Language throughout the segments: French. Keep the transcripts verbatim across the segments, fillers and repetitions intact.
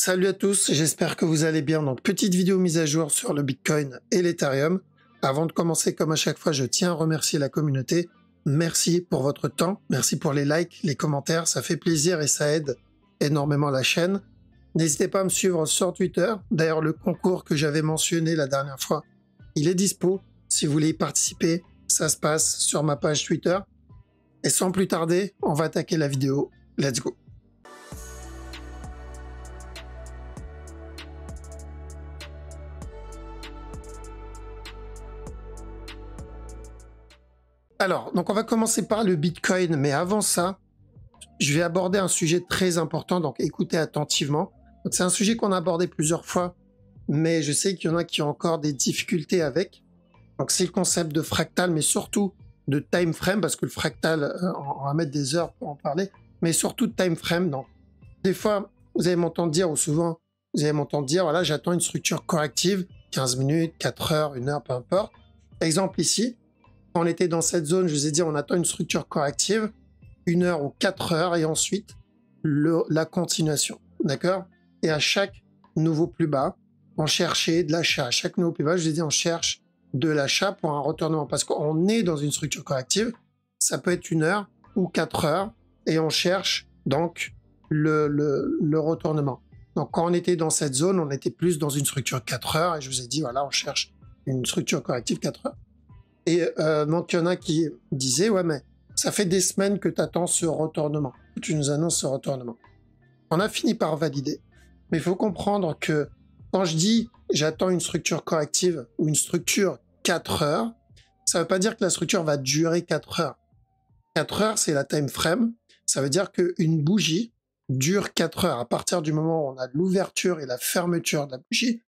Salut à tous, j'espère que vous allez bien. Donc petite vidéo mise à jour sur le Bitcoin et l'Ethereum. Avant de commencer, comme à chaque fois, je tiens à remercier la communauté. Merci pour votre temps, merci pour les likes, les commentaires, ça fait plaisir et ça aide énormément la chaîne. N'hésitez pas à me suivre sur Twitter. D'ailleurs, le concours que j'avais mentionné la dernière fois, il est dispo. Si vous voulez y participer, ça se passe sur ma page Twitter. Et sans plus tarder, on va attaquer la vidéo. Let's go! Alors, donc on va commencer par le Bitcoin, mais avant ça, je vais aborder un sujet très important, donc écoutez attentivement. C'est un sujet qu'on a abordé plusieurs fois, mais je sais qu'il y en a qui ont encore des difficultés avec. Donc c'est le concept de fractal, mais surtout de time frame, parce que le fractal, on va mettre des heures pour en parler, mais surtout de time frame. Donc des fois, vous allez m'entendre dire, ou souvent, vous allez m'entendre dire, voilà, j'attends une structure corrective, quinze minutes, quatre heures, une heure, peu importe. Exemple ici. On était dans cette zone, je vous ai dit, on attend une structure corrective, une heure ou quatre heures, et ensuite le, la continuation, d'accord? Et à chaque nouveau plus bas, on cherchait de l'achat. À chaque nouveau plus bas, je vous ai dit, on cherche de l'achat pour un retournement, parce qu'on est dans une structure corrective, ça peut être une heure ou quatre heures, et on cherche donc le, le, le retournement. Donc quand on était dans cette zone, on était plus dans une structure quatre heures, et je vous ai dit, voilà, on cherche une structure corrective quatre heures. Et euh, donc, il y en a qui disaient, ouais, mais ça fait des semaines que tu attends ce retournement. Tu nous annonces ce retournement. On a fini par valider. Mais il faut comprendre que quand je dis j'attends une structure corrective ou une structure quatre heures, ça ne veut pas dire que la structure va durer quatre heures. quatre heures, c'est la time frame. Ça veut dire qu'une bougie dure quatre heures. À partir du moment où on a l'ouverture et la fermeture de la bougie,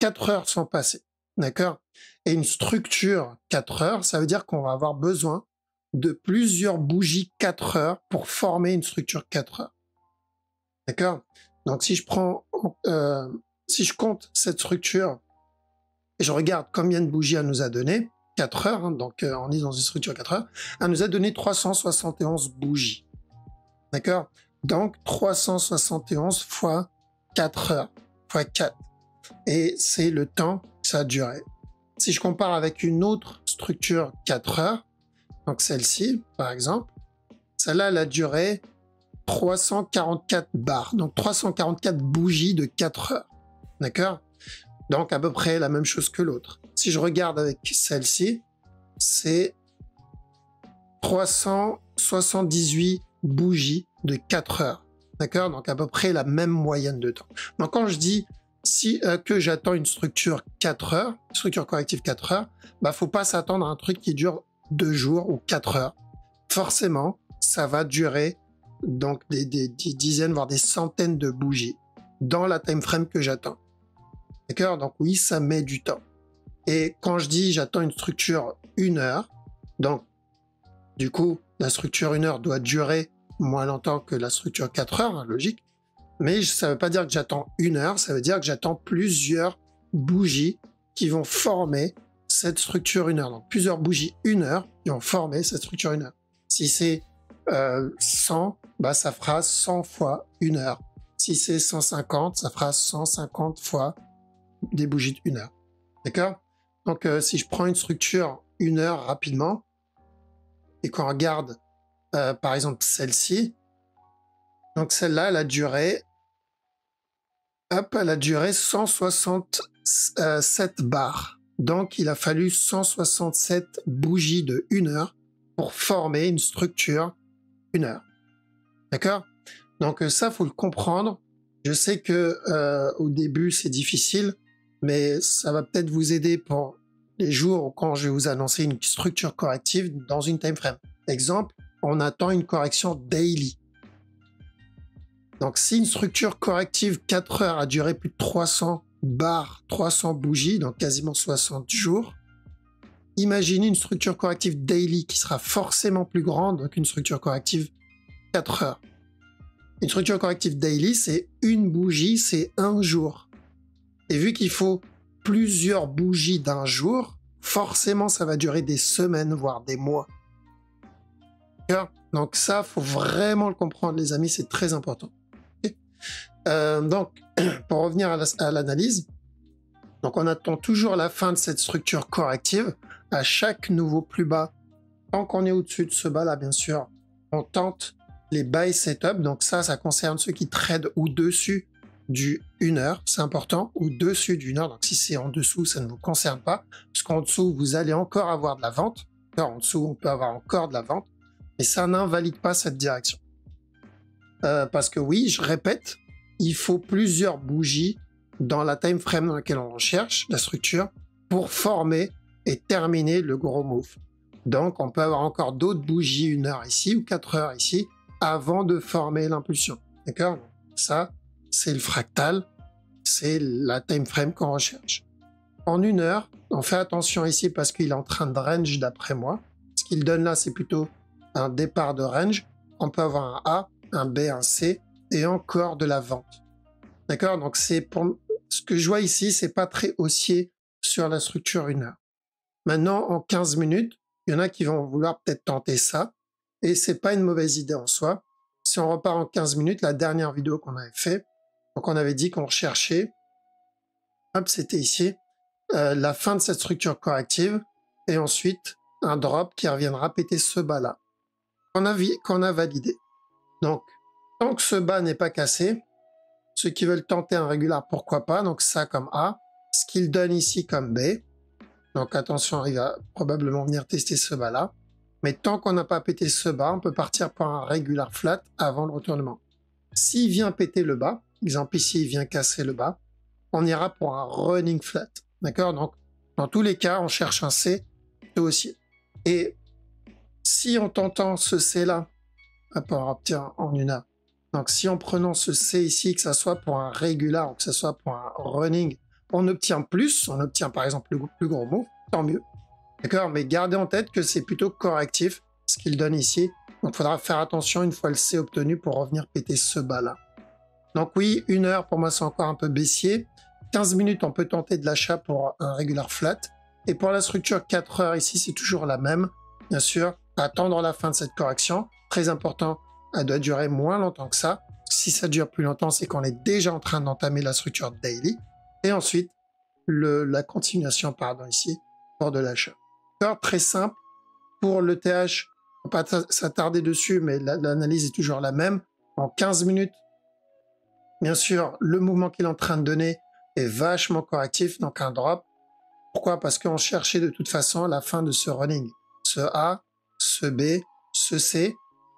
quatre heures sont passées. D'accord? Et une structure quatre heures, ça veut dire qu'on va avoir besoin de plusieurs bougies quatre heures pour former une structure quatre heures. D'accord? Donc si je prends, euh, si je compte cette structure et je regarde combien de bougies elle nous a donné, quatre heures, hein, donc euh, on est dans une structure quatre heures, elle nous a donné trois cent soixante et onze bougies. D'accord? Donc trois cent soixante et onze fois quatre heures, fois quatre. Et c'est le temps que ça a duré. Si je compare avec une autre structure quatre heures, donc celle-ci par exemple, celle-là elle a duré trois cent quarante-quatre bars, donc trois cent quarante-quatre bougies de quatre heures, d'accord? Donc à peu près la même chose que l'autre. Si je regarde avec celle-ci, c'est trois cent soixante-dix-huit bougies de quatre heures, d'accord? Donc à peu près la même moyenne de temps. Donc quand je dis Si euh, que j'attends une structure quatre heures, structure corrective quatre heures, bah faut pas s'attendre à un truc qui dure deux jours ou quatre heures. Forcément, ça va durer donc des, des, des dizaines, voire des centaines de bougies dans la time frame que j'attends. D'accord? Donc oui, ça met du temps. Et quand je dis j'attends une structure une heure, donc du coup, la structure une heure doit durer moins longtemps que la structure quatre heures, hein, logique. Mais ça ne veut pas dire que j'attends une heure, ça veut dire que j'attends plusieurs bougies qui vont former cette structure une heure. Donc plusieurs bougies une heure qui vont former cette structure une heure. Si c'est euh, cent, bah, ça fera cent fois une heure. Si c'est cent cinquante, ça fera cent cinquante fois des bougies d'une heure. D'accord? Donc euh, si je prends une structure une heure rapidement et qu'on regarde euh, par exemple celle-ci, donc celle-là, elle a duré, hop, elle a duré cent soixante-sept bars. Donc il a fallu cent soixante-sept bougies de une heure pour former une structure une heure. D'accord? Donc ça, faut le comprendre. Je sais que euh, au début, c'est difficile, mais ça va peut-être vous aider pour les jours où quand je vais vous annoncer une structure corrective dans une time frame. Exemple, on attend une correction daily. Donc si une structure corrective quatre heures a duré plus de trois cents bars, trois cents bougies, donc quasiment soixante jours, imaginez une structure corrective daily qui sera forcément plus grande qu'une structure corrective quatre heures. Une structure corrective daily, c'est une bougie, c'est un jour. Et vu qu'il faut plusieurs bougies d'un jour, forcément ça va durer des semaines, voire des mois. Donc ça, faut vraiment le comprendre les amis, c'est très important. Euh, donc, pour revenir à l'analyse, donc on attend toujours la fin de cette structure corrective. À chaque nouveau plus bas, tant qu'on est au-dessus de ce bas-là, bien sûr, on tente les buy setup. Donc ça, ça concerne ceux qui tradent au-dessus du une heure, c'est important, au-dessus du une heure. Donc si c'est en dessous, ça ne vous concerne pas, parce qu'en dessous, vous allez encore avoir de la vente. Alors, en dessous, on peut avoir encore de la vente, mais ça n'invalide pas cette direction. Euh, parce que oui, je répète, il faut plusieurs bougies dans la time frame dans laquelle on recherche la structure pour former et terminer le gros move. Donc, on peut avoir encore d'autres bougies, une heure ici ou quatre heures ici, avant de former l'impulsion. D'accord? Ça, c'est le fractal, c'est la time frame qu'on recherche. En une heure, on fait attention ici parce qu'il est en train de range d'après moi. Ce qu'il donne là, c'est plutôt un départ de range. On peut avoir un A, un B, un C et encore de la vente. D'accord? Donc, c'est pour ce que je vois ici, c'est pas très haussier sur la structure une heure. Maintenant, en quinze minutes, il y en a qui vont vouloir peut-être tenter ça. Et c'est pas une mauvaise idée en soi. Si on repart en quinze minutes, la dernière vidéo qu'on avait fait, donc on avait dit qu'on recherchait, hop, c'était ici, euh, la fin de cette structure corrective et ensuite un drop qui reviendra péter ce bas-là, qu'on a, qu'on a validé. Donc, tant que ce bas n'est pas cassé, ceux qui veulent tenter un régular, pourquoi pas, donc ça comme A, ce qu'il donne ici comme B. Donc attention, il va probablement venir tester ce bas-là. Mais tant qu'on n'a pas pété ce bas, on peut partir pour un regular flat avant le retournement. S'il vient péter le bas, exemple ici, il vient casser le bas, on ira pour un running flat. D'accord? Donc, dans tous les cas, on cherche un C, toi aussi. Et si on tentant ce C-là, on obtient en une heure. Donc, si en prenant ce C ici, que ce soit pour un regular ou que ce soit pour un running, on obtient plus, on obtient par exemple le plus gros move, tant mieux. D'accord? Mais gardez en tête que c'est plutôt correctif, ce qu'il donne ici. Donc, il faudra faire attention une fois le C obtenu pour revenir péter ce bas-là. Donc oui, une heure, pour moi, c'est encore un peu baissier. quinze minutes, on peut tenter de l'achat pour un regular flat. Et pour la structure quatre heures ici, c'est toujours la même. Bien sûr, attendre la fin de cette correction. Très important, elle doit durer moins longtemps que ça. Si ça dure plus longtemps, c'est qu'on est déjà en train d'entamer la structure daily. Et ensuite, le, la continuation, pardon, ici, pour de l'achat. Très simple. Pour le T H, on ne va pas s'attarder dessus, mais l'analyse est toujours la même. En quinze minutes, bien sûr, le mouvement qu'il est en train de donner est vachement correctif, donc un drop. Pourquoi? Parce qu'on cherchait de toute façon la fin de ce running. Ce A, ce B, ce C,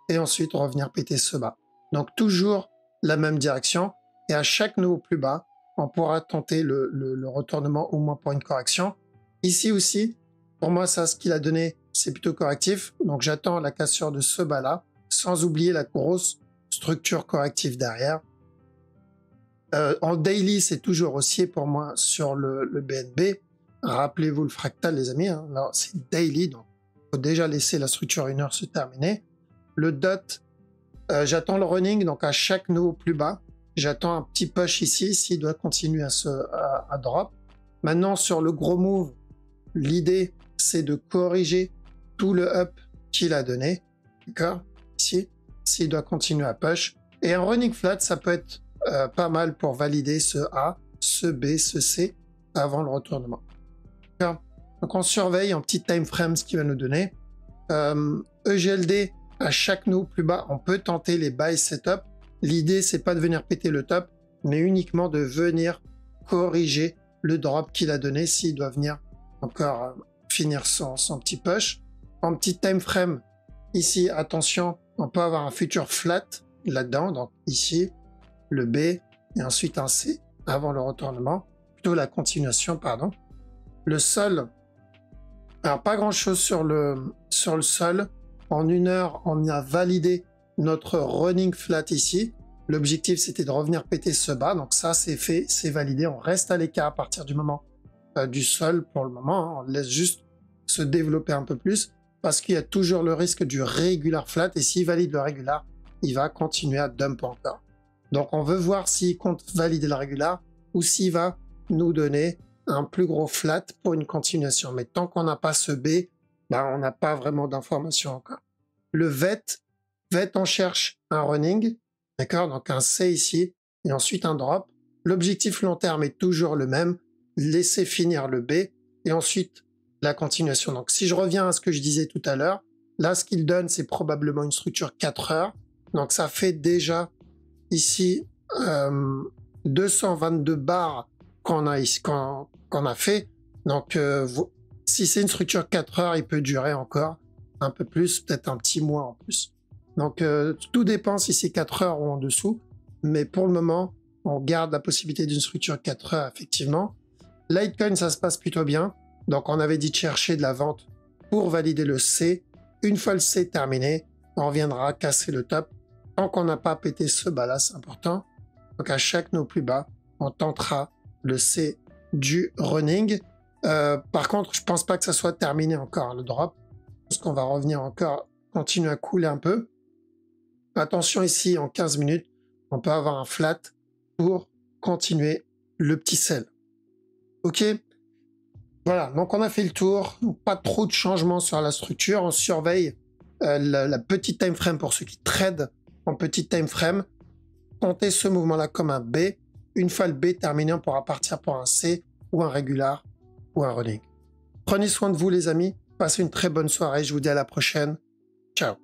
et ensuite revenir péter ce bas. Donc toujours la même direction, et à chaque nouveau plus bas, on pourra tenter le, le, le retournement au moins pour une correction. Ici aussi, pour moi, ça, ce qu'il a donné, c'est plutôt correctif. Donc j'attends la cassure de ce bas-là, sans oublier la grosse structure corrective derrière. Euh, en daily, c'est toujours haussier pour moi sur le, le B N B. Rappelez-vous le fractal, les amis. Hein. Alors, c'est daily, donc il faut déjà laisser la structure une heure se terminer. Le dot, euh, j'attends le running, donc à chaque nouveau plus bas, j'attends un petit push ici, s'il doit continuer à, se, à, à drop. Maintenant, sur le gros move, l'idée, c'est de corriger tout le up qu'il a donné. D'accord? Ici, s'il doit continuer à push. Et un running flat, ça peut être Euh, pas mal pour valider ce A, ce B, ce C avant le retournement. Donc on surveille en petit time frame ce qu'il va nous donner. Euh, E G L D, à chaque nouveau plus bas, on peut tenter les buy setup. L'idée, c'est pas de venir péter le top, mais uniquement de venir corriger le drop qu'il a donné s'il doit venir encore euh, finir son, son petit push. En petit time frame, ici, attention, on peut avoir un futur flat là-dedans, donc ici, le B et ensuite un C avant le retournement, plutôt la continuation, pardon. Le sol, alors pas grand chose sur le, sur le sol. En une heure, on a validé notre running flat ici. L'objectif, c'était de revenir péter ce bas, donc ça c'est fait, c'est validé. On reste à l'écart à partir du moment euh, du sol pour le moment, hein. On laisse juste se développer un peu plus parce qu'il y a toujours le risque du regular flat et s'il valide le regular, il va continuer à dump encore. Donc on veut voir s'il compte valider le régular ou s'il va nous donner un plus gros flat pour une continuation. Mais tant qu'on n'a pas ce B, ben on n'a pas vraiment d'informations encore. Le V E T, V E T on cherche un running, d'accord, donc un C ici et ensuite un drop. L'objectif long terme est toujours le même, laisser finir le B et ensuite la continuation. Donc si je reviens à ce que je disais tout à l'heure, là ce qu'il donne c'est probablement une structure quatre heures. Donc ça fait déjà ici euh, deux cent vingt-deux bars qu'on a, qu'on, qu'on a fait. Donc euh, vous, si c'est une structure quatre heures, il peut durer encore un peu plus, peut-être un petit mois en plus. Donc euh, tout dépend si c'est quatre heures ou en dessous, mais pour le moment, on garde la possibilité d'une structure quatre heures, effectivement. Litecoin, ça se passe plutôt bien. Donc, on avait dit de chercher de la vente pour valider le C. Une fois le C terminé, on reviendra casser le top. Tant qu'on n'a pas pété ce bas-là, c'est important. Donc, à chaque nœud plus bas, on tentera le C du running. Euh, par contre, je ne pense pas que ça soit terminé encore, le drop. Parce qu'on va revenir encore, continuer à couler un peu. Attention ici, en quinze minutes, on peut avoir un flat pour continuer le petit sell. Ok, voilà, donc on a fait le tour, pas trop de changements sur la structure, on surveille euh, la, la petite time frame pour ceux qui tradent en petite time frame, comptez ce mouvement-là comme un B, une fois le B terminé, on pourra partir pour un C ou un régular ou un running. Prenez soin de vous les amis, passez une très bonne soirée, je vous dis à la prochaine, ciao.